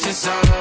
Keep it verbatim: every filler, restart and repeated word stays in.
Just all